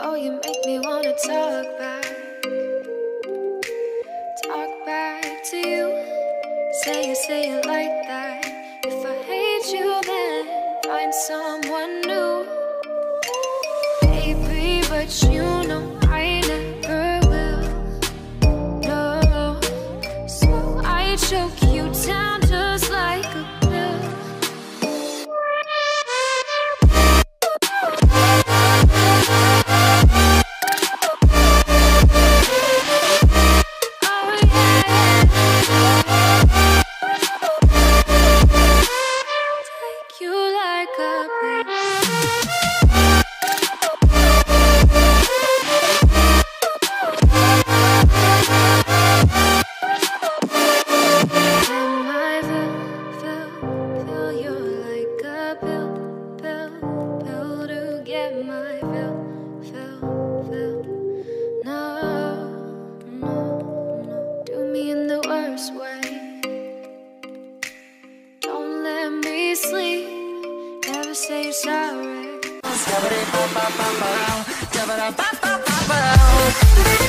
Oh, you make me wanna talk back to you. Say it like that. If I hate you, then find someone new. Baby, but you know I never will. No, so I choke you down just like a sorry.